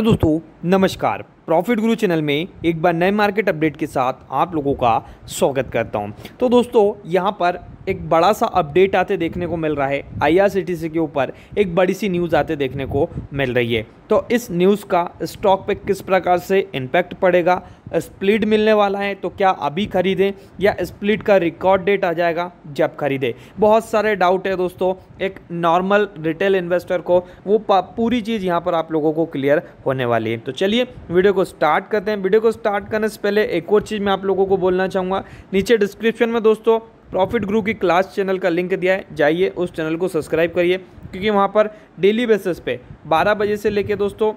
तो दोस्तों नमस्कार, प्रॉफिट गुरु चैनल में एक बार नए मार्केट अपडेट के साथ आप लोगों का स्वागत करता हूं। तो दोस्तों यहां पर एक बड़ा सा अपडेट आते देखने को मिल रहा है, आईआरसीटीसी के ऊपर एक बड़ी सी न्यूज़ आते देखने को मिल रही है। तो इस न्यूज़ का स्टॉक पे किस प्रकार से इम्पैक्ट पड़ेगा, स्प्लिट मिलने वाला है तो क्या अभी खरीदें या स्प्लिट का रिकॉर्ड डेट आ जाएगा जब खरीदें, बहुत सारे डाउट है दोस्तों। एक नॉर्मल रिटेल इन्वेस्टर को वो पूरी चीज़ यहाँ पर आप लोगों को क्लियर होने वाली है। तो चलिए वीडियो को स्टार्ट करते हैं। वीडियो को स्टार्ट करने से पहले एक और चीज़ मैं आप लोगों को बोलना चाहूँगा, नीचे डिस्क्रिप्शन में दोस्तों प्रॉफिट गुरु की क्लास चैनल का लिंक दिया है, जाइए उस चैनल को सब्सक्राइब करिए, क्योंकि वहाँ पर डेली बेसिस पे 12 बजे से लेके दोस्तों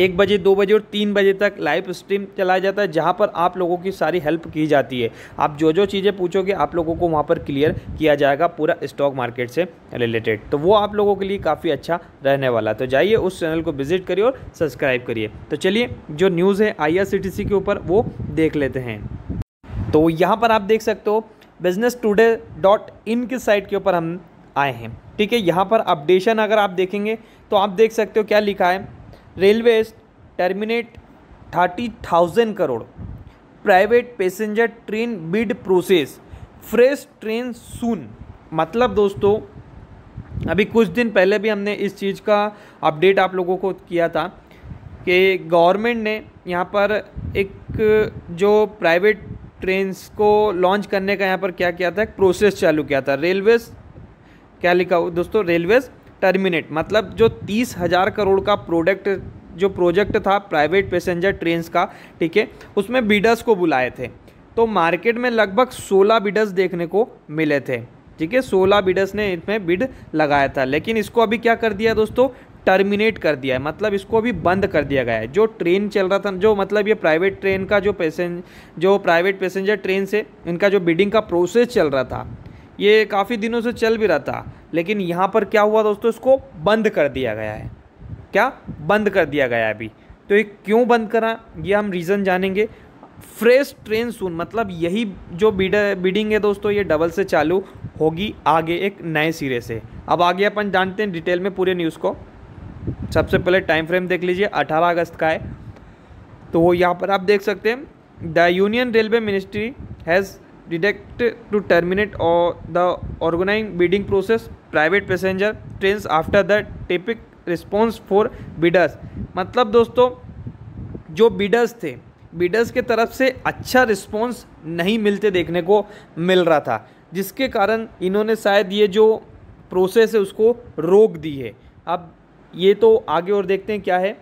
1 बजे, 2 बजे और 3 बजे तक लाइव स्ट्रीम चलाया जाता है, जहां पर आप लोगों की सारी हेल्प की जाती है। आप जो जो चीज़ें पूछोगे आप लोगों को वहां पर क्लियर किया जाएगा, पूरा स्टॉक मार्केट से रिलेटेड। तो वो आप लोगों के लिए काफ़ी अच्छा रहने वाला, तो जाइए उस चैनल को विजिट करिए और सब्सक्राइब करिए। तो चलिए जो न्यूज़ है आईआरसीटीसी के ऊपर वो देख लेते हैं। तो यहाँ पर आप देख सकते हो बिजनेस टुडे .in की साइट के ऊपर हम आए हैं, ठीक है। यहाँ पर अपडेशन अगर आप देखेंगे तो आप देख सकते हो क्या लिखा है, railways terminate 30,000 crore, private passenger train bid process, fresh train soon. मतलब दोस्तों अभी कुछ दिन पहले भी हमने इस चीज़ का अपडेट आप लोगों को किया था कि गवर्नमेंट ने यहाँ पर एक जो प्राइवेट ट्रेन्स को लॉन्च करने का यहाँ पर क्या किया था, एक प्रोसेस चालू किया था। रेलवेज क्या लिखा हो दोस्तों, रेलवेज टर्मिनेट मतलब जो 30,000 करोड़ का प्रोडक्ट जो प्रोजेक्ट था प्राइवेट पैसेंजर ट्रेन्स का, ठीक है, उसमें बिडर्स को बुलाए थे। तो मार्केट में लगभग 16 बिडर्स देखने को मिले थे, ठीक है, 16 बिडर्स ने इसमें बिड लगाया था। लेकिन इसको अभी क्या कर दिया दोस्तों, टर्मिनेट कर दिया है, मतलब इसको अभी बंद कर दिया गया है। जो ट्रेन चल रहा था, जो मतलब ये प्राइवेट ट्रेन का जो प्राइवेट पैसेंजर ट्रेन से इनका जो बिडिंग का प्रोसेस चल रहा था, ये काफ़ी दिनों से चल भी रहा था, लेकिन यहाँ पर क्या हुआ दोस्तों, इसको बंद कर दिया गया है। क्या बंद कर दिया गया है अभी, तो ये क्यों बंद करा ये हम रीज़न जानेंगे। फ्रेश ट्रेन सून मतलब यही जो बिडिंग है दोस्तों, ये डबल से चालू होगी आगे एक नए सिरे से। अब आगे अपन जानते हैं डिटेल में पूरे न्यूज़ को। सबसे पहले टाइम फ्रेम देख लीजिए, 18 अगस्त का है। तो वो यहाँ पर आप देख सकते हैं, the union railway ministry has deduct to terminate the organising bidding process private passenger trains after the tepid response for bidders. मतलब दोस्तों जो बिडर्स थे, बिडर्स के तरफ से अच्छा रिस्पॉन्स नहीं मिलते देखने को मिल रहा था, जिसके कारण इन्होंने शायद ये जो प्रोसेस है उसको रोक दी है। अब ये तो आगे और देखते हैं क्या है।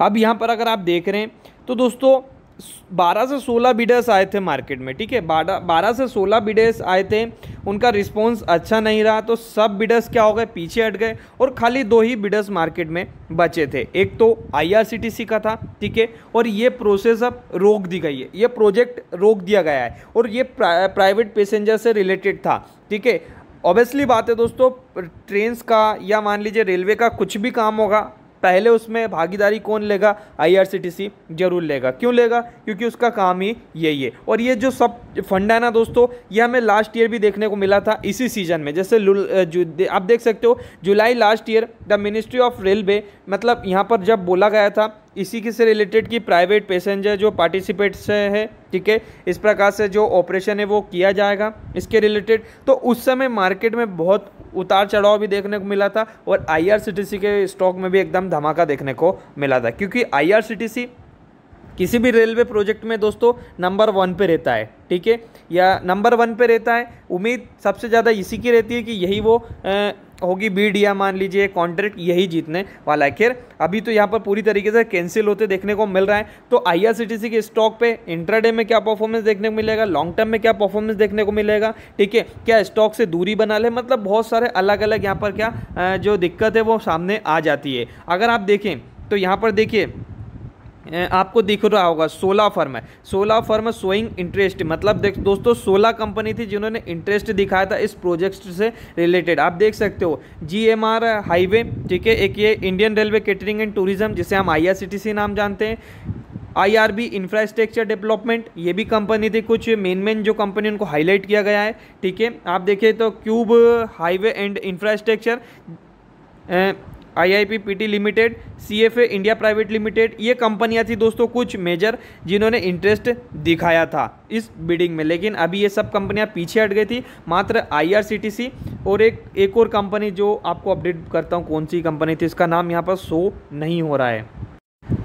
अब यहाँ पर अगर आप देख रहे हैं तो दोस्तों 12 से 16 बिडर्स आए थे मार्केट में, ठीक है, 12 से 16 बिडर्स आए थे, उनका रिस्पॉन्स अच्छा नहीं रहा, तो सब बिडर्स क्या हो गए, पीछे हट गए और खाली 2 ही बिडर्स मार्केट में बचे थे। एक तो आईआरसीटीसी का था, ठीक है, और ये प्रोसेस अब रोक दी गई है, ये प्रोजेक्ट रोक दिया गया है, और ये प्राइवेट पैसेंजर से रिलेटेड था, ठीक है। ऑब्वियसली बात है दोस्तों, ट्रेन्स का या मान लीजिए रेलवे का कुछ भी काम होगा, पहले उसमें भागीदारी कौन लेगा, आईआरसीटीसी जरूर लेगा। क्यों लेगा, क्योंकि उसका काम ही यही है। और ये जो सब फंड है ना दोस्तों, ये हमें लास्ट ईयर भी देखने को मिला था इसी सीजन में। जैसे आप देख सकते हो July last year the ministry of railway, मतलब यहाँ पर जब बोला गया था इसी के से रिलेटेड कि प्राइवेट पैसेंजर जो पार्टिसिपेट्स है, ठीक है, इस प्रकार से जो ऑपरेशन है वो किया जाएगा इसके रिलेटेड, तो उस समय मार्केट में बहुत उतार चढ़ाव भी देखने को मिला था, और आईआरसीटीसी के स्टॉक में भी एकदम धमाका देखने को मिला था, क्योंकि आईआरसीटीसी किसी भी रेलवे प्रोजेक्ट में दोस्तों नंबर 1 पे रहता है, ठीक है, या नंबर 1 पे रहता है। उम्मीद सबसे ज़्यादा इसी की रहती है कि यही वो होगी बीड, या मान लीजिए कॉन्ट्रैक्ट यही जीतने वाला है। खैर अभी तो यहाँ पर पूरी तरीके से कैंसिल होते देखने को मिल रहा है। तो आईआरसीटीसी के स्टॉक पे इंट्राडे में क्या परफॉर्मेंस देखने को मिलेगा, लॉन्ग टर्म में क्या परफॉर्मेंस देखने को मिलेगा, ठीक है, क्या स्टॉक से दूरी बना ले, मतलब बहुत सारे अलग अलग यहाँ पर क्या जो दिक्कत है वो सामने आ जाती है। अगर आप देखें तो यहाँ पर देखिए आपको दिख रहा होगा 16 फर्म है, 16 फर्म शोइंग इंटरेस्ट, मतलब देख दोस्तों 16 कंपनी थी जिन्होंने इंटरेस्ट दिखाया था इस प्रोजेक्ट से रिलेटेड। आप देख सकते हो जीएमआर हाईवे, ठीक है, एक ये Indian railway catering and tourism जिसे हम आईआरसीटीसी नाम जानते हैं, आईआरबी इंफ्रास्ट्रक्चर डेवलपमेंट, ये भी कंपनी थी, कुछ मेन जो कंपनी उनको हाईलाइट किया गया है, ठीक है। आप देखिए तो cube highway and infrastructure IIPPTL limited, CFA India private limited, ये कंपनियां थी दोस्तों कुछ मेजर जिन्होंने इंटरेस्ट दिखाया था इस बिडिंग में। लेकिन अभी ये सब कंपनियां पीछे हट गई थी, मात्र IRCTC और एक और कंपनी जो आपको अपडेट करता हूँ कौन सी कंपनी थी, इसका नाम यहाँ पर शो नहीं हो रहा है।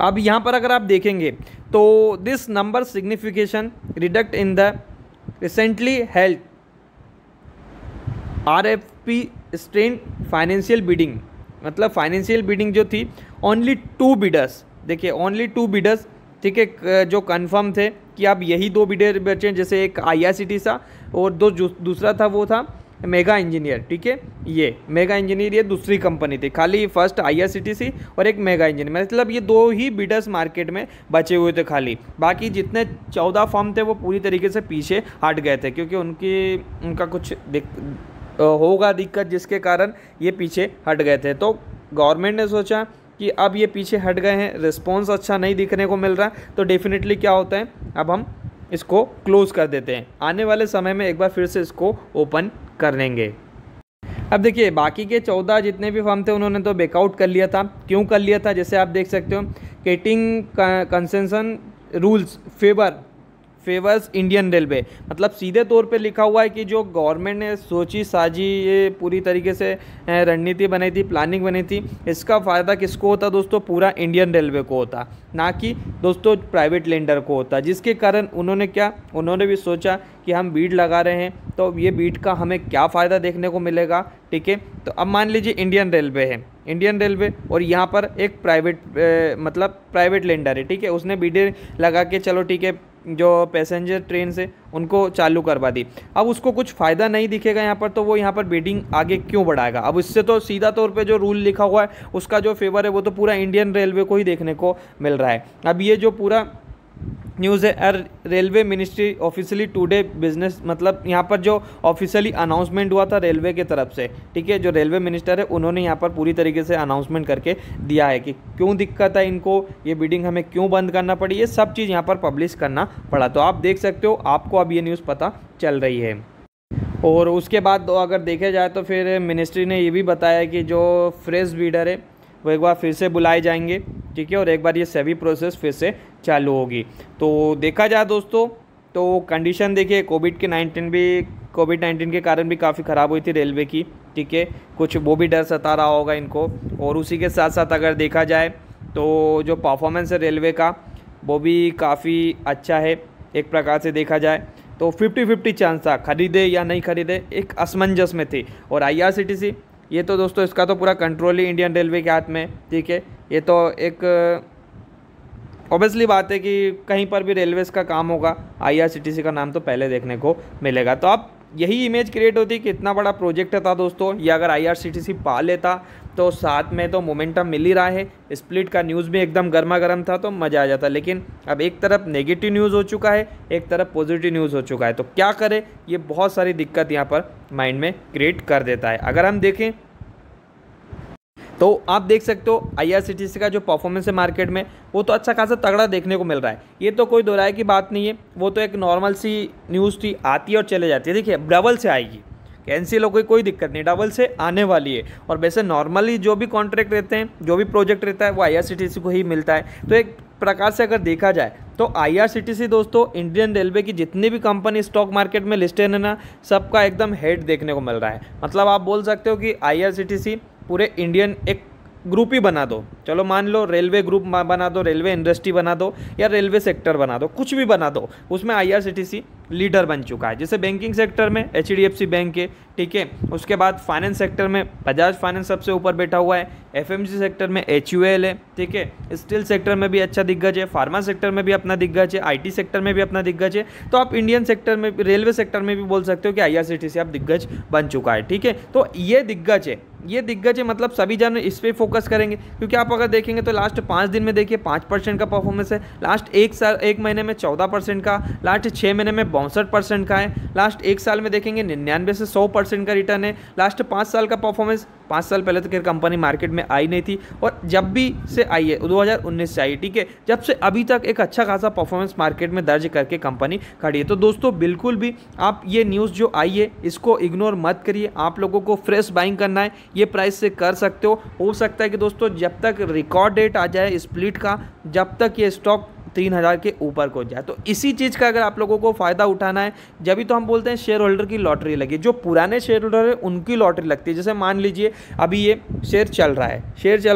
अब यहाँ पर अगर आप देखेंगे तो this number signification redact in the recently held RFP strain financial bidding, मतलब फाइनेंशियल बिडिंग जो थी ओनली 2 बिडर्स, देखिए ओनली 2 बिडर्स, ठीक है, जो कंफर्म थे कि आप यही 2 बिडर बचे हैं। जैसे एक IRCTC था और दूसरा था वो था मेगा इंजीनियर, ठीक है, ये मेगा इंजीनियर ये दूसरी कंपनी थी, खाली फर्स्ट IRCTC और एक मेगा इंजीनियर, मतलब ये 2 ही बिडर्स मार्केट में बचे हुए थे खाली। बाकी जितने 14 फर्म थे वो पूरी तरीके से पीछे हट गए थे क्योंकि उनका कुछ होगा दिक्कत जिसके कारण ये पीछे हट गए थे। तो गवर्नमेंट ने सोचा कि अब ये पीछे हट गए हैं, रिस्पॉन्स अच्छा नहीं दिखने को मिल रहा, तो डेफिनेटली क्या होता है अब हम इसको क्लोज़ कर देते हैं, आने वाले समय में एक बार फिर से इसको ओपन कर लेंगे। अब देखिए बाकी के 14 जितने भी फर्म थे उन्होंने तो बैकआउट कर लिया था। क्यों कर लिया था, जैसे आप देख सकते हो, catering concession rules favours Indian railway, मतलब सीधे तौर पे लिखा हुआ है कि जो गवर्नमेंट ने सोची साझी ये पूरी तरीके से रणनीति बनाई थी, प्लानिंग बनी थी, इसका फ़ायदा किसको होता दोस्तों, पूरा इंडियन रेलवे को होता, ना कि दोस्तों प्राइवेट लेंडर को होता। जिसके कारण उन्होंने भी सोचा कि हम बीड लगा रहे हैं तो ये बीड का हमें क्या फ़ायदा देखने को मिलेगा, ठीक है। तो अब मान लीजिए इंडियन रेलवे है, इंडियन रेलवे और यहाँ पर एक प्राइवेट लेंडर है, ठीक है, उसने बीड लगा के चलो ठीक है जो पैसेंजर ट्रेन से उनको चालू करवा दी। अब उसको कुछ फ़ायदा नहीं दिखेगा यहाँ पर, तो वो यहाँ पर बिडिंग आगे क्यों बढ़ाएगा। अब इससे तो सीधा तौर पे जो रूल लिखा हुआ है उसका जो फेवर है वो तो पूरा इंडियन रेलवे को ही देखने को मिल रहा है। अब ये जो पूरा न्यूज़ है, railway ministry officially today business, मतलब यहाँ पर जो ऑफिशियली अनाउंसमेंट हुआ था रेलवे के तरफ से, ठीक है, जो रेलवे मिनिस्टर है उन्होंने यहाँ पर पूरी तरीके से अनाउंसमेंट करके दिया है कि क्यों दिक्कत है इनको, ये बिडिंग हमें क्यों बंद करना पड़ी, ये सब चीज़ यहाँ पर पब्लिश करना पड़ा। तो आप देख सकते हो, आपको अब ये न्यूज़ पता चल रही है। और उसके बाद अगर देखा जाए तो फिर मिनिस्ट्री ने ये भी बताया कि जो फ्रेश बीडर है वो एक बार फिर से बुलाए जाएंगे, ठीक है, और एक बार ये सभी प्रोसेस फिर से चालू होगी। तो देखा जाए दोस्तों तो कंडीशन देखिए, कोविड-19 के कारण भी काफ़ी ख़राब हुई थी रेलवे की, ठीक है, कुछ वो भी डर सता रहा होगा इनको। और उसी के साथ साथ अगर देखा जाए तो जो परफॉर्मेंस है रेलवे का वो भी काफ़ी अच्छा है, एक प्रकार से देखा जाए तो 50-50 चांस था खरीदे या नहीं खरीदे, एक असमंजस में थी। और IRCTC ये तो दोस्तों इसका तो पूरा कंट्रोल ही इंडियन रेलवे के हाथ में, ठीक है, ये तो एक ऑब्वियसली बात है कि कहीं पर भी रेलवेज़ का काम होगा IRCTC का नाम तो पहले देखने को मिलेगा। तो आप यही इमेज क्रिएट होती कि इतना बड़ा प्रोजेक्ट था दोस्तों ये, अगर IRCTC पा लेता तो साथ में तो मोमेंटम मिल ही रहा है, स्प्लिट का न्यूज़ भी एकदम गर्मा गर्म था तो मज़ा आ जाता। लेकिन अब एक तरफ नेगेटिव न्यूज़ हो चुका है, एक तरफ पॉजिटिव न्यूज़ हो चुका है, तो क्या करें, ये बहुत सारी दिक्कत यहाँ पर माइंड में क्रिएट कर देता है। अगर हम देखें तो आप देख सकते हो IRCTC का जो परफॉर्मेंस है मार्केट में वो तो अच्छा खासा तगड़ा देखने को मिल रहा है, ये तो कोई दोहराए की बात नहीं है, वो तो एक नॉर्मल सी न्यूज़ थी, आती है और चले जाती है। देखिए डबल से आएगी, कैंसिल हो गई कोई दिक्कत नहीं, डबल से आने वाली है। और वैसे नॉर्मली जो भी कॉन्ट्रैक्ट रहते हैं, जो भी प्रोजेक्ट रहता है वो IRCTC को ही मिलता है। तो एक प्रकार से अगर देखा जाए तो IRCTC दोस्तों इंडियन रेलवे की जितनी भी कंपनी स्टॉक मार्केट में लिस्टेड है ना, सबका एकदम हेड देखने को मिल रहा है। मतलब आप बोल सकते हो कि IRCTC पूरे इंडियन एक ग्रुप ही बना दो, चलो मान लो रेलवे ग्रुप बना दो, रेलवे इंडस्ट्री बना दो या रेलवे सेक्टर बना दो, कुछ भी बना दो, उसमें IRCTC लीडर बन चुका है। जैसे बैंकिंग सेक्टर में HDFC बैंक है, ठीक है, उसके बाद फाइनेंस सेक्टर में बजाज फाइनेंस सबसे ऊपर बैठा हुआ है, FMC सेक्टर में HUL है, ठीक है, स्टील सेक्टर में भी अच्छा दिग्गज है, फार्मा सेक्टर में भी अपना दिग्गज है, IT सेक्टर में भी अपना दिग्गज है। तो आप इंडियन सेक्टर में, रेलवे सेक्टर में भी बोल सकते हो कि IRCTC अब दिग्गज बन चुका है, ठीक है। तो ये दिग्गज है, ये दिग्गज है, मतलब सभी जन इस पर फोकस करेंगे क्योंकि आप अगर देखेंगे तो लास्ट 5 दिन में देखिए 5% का परफॉर्मेंस है, लास्ट 1 महीने में 14% का, लास्ट 6 महीने में 62% का है। लास्ट एक साल में देखेंगे 99 से 100% का रिटर्न है। लास्ट 5 साल का परफॉर्मेंस, 5 साल पहले तो खैर कंपनी मार्केट में आई नहीं थी और जब भी से आई है 2019 से आई, ठीक है, जब से अभी तक एक अच्छा खासा परफॉर्मेंस मार्केट में दर्ज करके कंपनी खड़ी है। तो दोस्तों बिल्कुल भी आप ये न्यूज़ जो आई है इसको इग्नोर मत करिए, आप लोगों को फ्रेश बाइंग करना है, ये प्राइस से कर सकते हो सकता है कि दोस्तों जब तक रिकॉर्ड डेट आ जाए स्प्लिट का, जब तक ये स्टॉक 3000 के ऊपर को जाए। तो इसी चीज़ का अगर आप लोगों को फ़ायदा उठाना है, जब भी तो हम बोलते हैं शेयर होल्डर की लॉटरी लगी, जो पुराने शेयर होल्डर है उनकी लॉटरी लगती है। जैसे मान लीजिए अभी ये शेयर चल रहा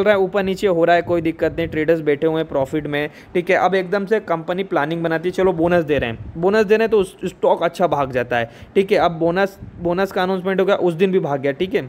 है, ऊपर नीचे हो रहा है, कोई दिक्कत नहीं, ट्रेडर्स बैठे हुए हैं प्रॉफिट में, ठीक है। अब एकदम से कंपनी प्लानिंग बनाती है, चलो बोनस दे रहे हैं तो स्टॉक अच्छा भाग जाता है, ठीक है। अब बोनस का अनाउंसमेंट हो गया, उस दिन भी भाग गया, ठीक है।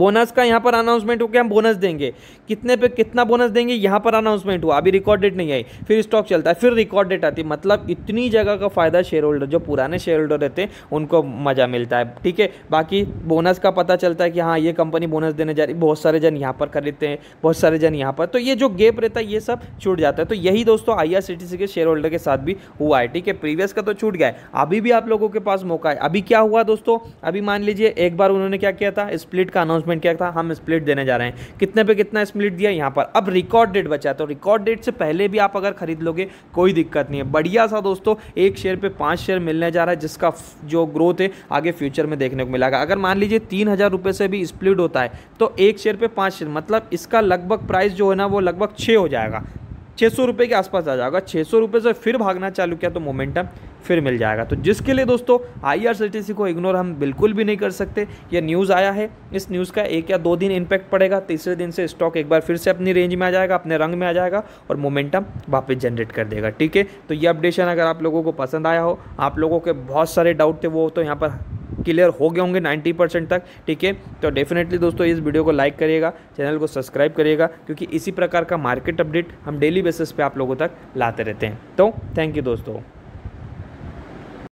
बोनस का यहाँ पर अनाउंसमेंट हो गया, हम बोनस देंगे कितने पे कितना बोनस देंगे, यहाँ पर अनाउंसमेंट हुआ, अभी रिकॉर्ड डेट नहीं आई, फिर स्टॉक चलता है, फिर रिकॉर्ड डेट आती है, मतलब इतनी जगह का फ़ायदा शेयर होल्डर, जो पुराने शेयर होल्डर रहते हैं उनको मज़ा मिलता है, ठीक है। बाकी बोनस का पता चलता है कि हाँ ये कंपनी बोनस देने जा रही, बहुत सारे जन यहाँ पर खरीदते हैं, बहुत सारे जन यहाँ पर, तो ये जो गैप रहता है ये सब छूट जाता है। तो यही दोस्तों IRCTC के शेयर होल्डर के साथ भी हुआ है, ठीक है। प्रीवियस का तो छूट गया है, अभी भी आप लोगों के पास मौका है। अभी क्या हुआ दोस्तों, अभी मान लीजिए एक बार उन्होंने क्या किया था, स्प्लिट का अनाउंसमेंट किया था, हम स्प्लिट देने जा रहे हैं, कितने पे कितना स्प्लिट दिया यहाँ पर। अब रिकॉर्ड डेट बचा, तो रिकॉर्ड डेट से पहले भी आप अगर खरीद लोगे कोई दिक्कत नहीं है। बढ़िया सा दोस्तों एक शेयर पे 5 शेयर मिलने जा रहा है, जिसका जो ग्रोथ है आगे फ्यूचर में देखने को मिलेगा। अगर मान लीजिए 3000 रुपये से भी स्प्लिट होता है तो 1 शेयर पे 5 शेयर, मतलब इसका लगभग प्राइस जो है ना वो लगभग 6 हो जाएगा, 600 रुपये के आसपास आ जाएगा। 600 रुपये से फिर भागना चालू किया तो मोमेंटम फिर मिल जाएगा। तो जिसके लिए दोस्तों IRCTC को इग्नोर हम बिल्कुल भी नहीं कर सकते। ये न्यूज़ आया है, इस न्यूज़ का 1 या 2 दिन इम्पैक्ट पड़ेगा, तीसरे दिन से स्टॉक एक बार फिर से अपनी रेंज में आ जाएगा, अपने रंग में आ जाएगा और मोमेंटम वापस जनरेट कर देगा, ठीक है। तो ये अपडेशन अगर आप लोगों को पसंद आया हो, आप लोगों के बहुत सारे डाउट थे वो तो यहाँ पर क्लियर हो गए होंगे 90% तक, ठीक है। तो डेफिनेटली दोस्तों इस वीडियो को लाइक करिएगा, चैनल को सब्सक्राइब करिएगा, क्योंकि इसी प्रकार का मार्केट अपडेट हम डेली बेसिस पे आप लोगों तक लाते रहते हैं। तो थैंक यू दोस्तों।